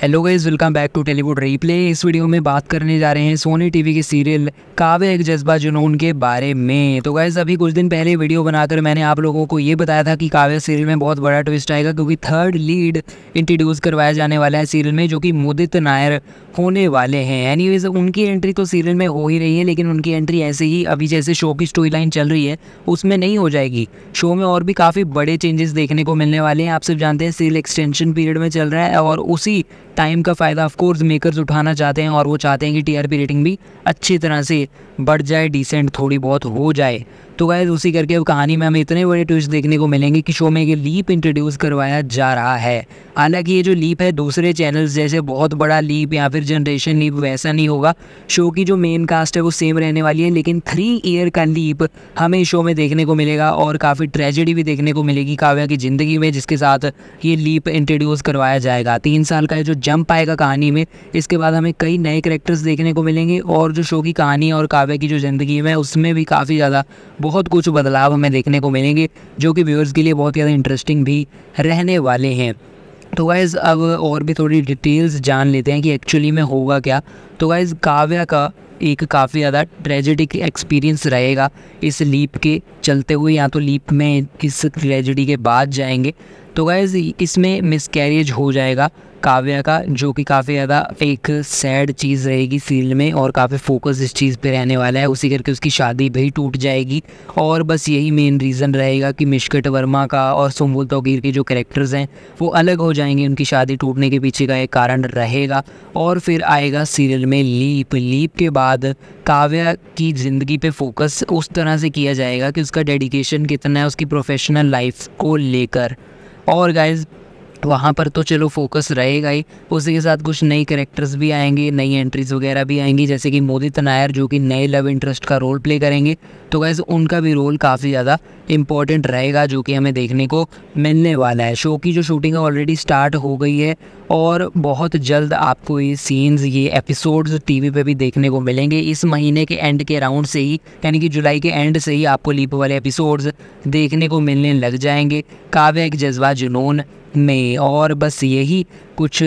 Hello guys, welcome back to Tellywood replay. इस video में बात करने जा रहे हैं सोनी टीवी के सीरियल काव्य एक जज्बा जुनून के बारे में। तो गाइस, अभी कुछ दिन पहले वीडियो बनाकर मैंने आप लोगों को ये बताया था कि काव्य सीरियल में बहुत बड़ा ट्विस्ट आएगा, क्योंकि थर्ड लीड इंट्रोड्यूस करवाया जाने वाला है सीरियल में, जो कि मुदित नायर होने वाले हैं। एनीवेज, उनकी एंट्री तो सीरियल में हो ही रही है, लेकिन उनकी एंट्री ऐसे ही अभी जैसे शो की स्टोरी लाइन चल रही है उसमें नहीं हो जाएगी। शो में और भी काफ़ी बड़े चेंजेस देखने को मिलने वाले हैं। आप सब जानते हैं सीरियल एक्सटेंशन पीरियड में चल रहा है और उसी टाइम का फ़ायदा ऑफकोर्स मेकर्स उठाना चाहते हैं और वो चाहते हैं कि टीआरपी रेटिंग भी अच्छी तरह से बढ़ जाए, डिसेंट थोड़ी बहुत हो जाए। तो गाइस, उसी करके अब कहानी में हमें इतने बड़े ट्विस्ट देखने को मिलेंगे कि शो में ये लीप इंट्रोड्यूस करवाया जा रहा है। हालांकि ये जो लीप है दूसरे चैनल्स जैसे बहुत बड़ा लीप या फिर जनरेशन लीप वैसा नहीं होगा। शो की जो मेन कास्ट है वो सेम रहने वाली है, लेकिन 3 ईयर का लीप हमें शो में देखने को मिलेगा और काफ़ी ट्रेजेडी भी देखने को मिलेगी काव्या की ज़िंदगी में, जिसके साथ ये लीप इंट्रोड्यूस करवाया जाएगा। 3 साल का जो जंप आएगा कहानी में, इसके बाद हमें कई नए कैरेक्टर्स देखने को मिलेंगे और जो शो की कहानी और काव्या की जो ज़िंदगी में उसमें भी काफ़ी ज़्यादा बहुत कुछ बदलाव हमें देखने को मिलेंगे, जो कि व्यूअर्स के लिए बहुत ज़्यादा इंटरेस्टिंग भी रहने वाले हैं। तो गाइस, अब और भी थोड़ी डिटेल्स जान लेते हैं कि एक्चुअली में होगा क्या। तो गाइस, काव्या का एक काफ़ी ज़्यादा ट्रेजेडिक एक्सपीरियंस रहेगा इस लीप के चलते हुए, या तो लीप में इस ट्रेजेडी के बाद जाएंगे। तो गाइस, इसमें मिसकैरेज हो जाएगा काव्या का, जो कि काफ़ी ज़्यादा एक सैड चीज़ रहेगी सीरियल में और काफ़ी फोकस इस चीज़ पे रहने वाला है। उसी करके उसकी शादी भी टूट जाएगी और बस यही मेन रीज़न रहेगा कि मिशकत वर्मा का और सुम्बुल तौकीर के जो कैरेक्टर्स हैं वो अलग हो जाएंगे। उनकी शादी टूटने के पीछे का एक कारण रहेगा। और फिर आएगा सीरियल में लीप। लीप के बाद काव्या की ज़िंदगी पर फोकस उस तरह से किया जाएगा कि उसका डेडिकेशन कितना है उसकी प्रोफेशनल लाइफ को लेकर। और गाइस, वहाँ पर तो चलो फोकस रहेगा ही, उसी के साथ कुछ नए कैरेक्टर्स भी आएंगे, नई एंट्रीज वगैरह भी आएंगी, जैसे कि मुदित नायर जो कि नए लव इंटरेस्ट का रोल प्ले करेंगे। तो गाइस, उनका भी रोल काफ़ी ज़्यादा इम्पॉर्टेंट रहेगा, जो कि हमें देखने को मिलने वाला है। शो की जो शूटिंग ऑलरेडी स्टार्ट हो गई है और बहुत जल्द आपको ये सीन्स, ये एपिसोड्स टीवी पे भी देखने को मिलेंगे। इस महीने के एंड के राउंड से ही, यानी कि जुलाई के एंड से ही आपको लीप वाले एपिसोड्स देखने को मिलने लग जाएंगे काव्य एक जज्बा जुनून में। और बस यही कुछ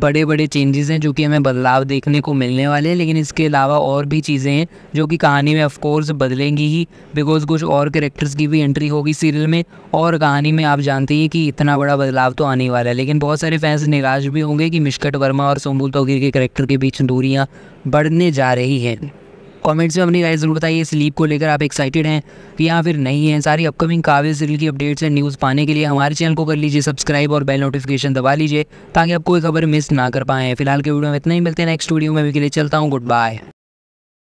बड़े बड़े चेंजेस हैं जो कि हमें बदलाव देखने को मिलने वाले हैं, लेकिन इसके अलावा और भी चीज़ें हैं जो कि कहानी में ऑफकोर्स बदलेंगी ही, बिकॉज कुछ और कैरेक्टर्स की भी एंट्री होगी सीरियल में और कहानी में। आप जानते हैं कि इतना बड़ा बदलाव तो आने वाला है, लेकिन बहुत सारे फैंस निराश भी होंगे कि मिशकत वर्मा और सुम्बुल तौकीर के कैरेक्टर के बीच दूरियाँ बढ़ने जा रही हैं। कमेंट्स में अपनी राय ज़रूर बताइए। इस लीप को लेकर आप एक्साइटेड हैं या फिर नहीं हैं। सारी अपकमिंग काव्य सीरियल की अपडेट्स एंड न्यूज़ पाने के लिए हमारे चैनल को कर लीजिए सब्सक्राइब और बेल नोटिफिकेशन दबा लीजिए, ताकि आप कोई खबर मिस ना कर पाएँ। फिलहाल के वीडियो में इतना ही, मिलते हैं नेक्स्ट वीडियो में। अभी के लिए चलता हूँ, गुड बाय।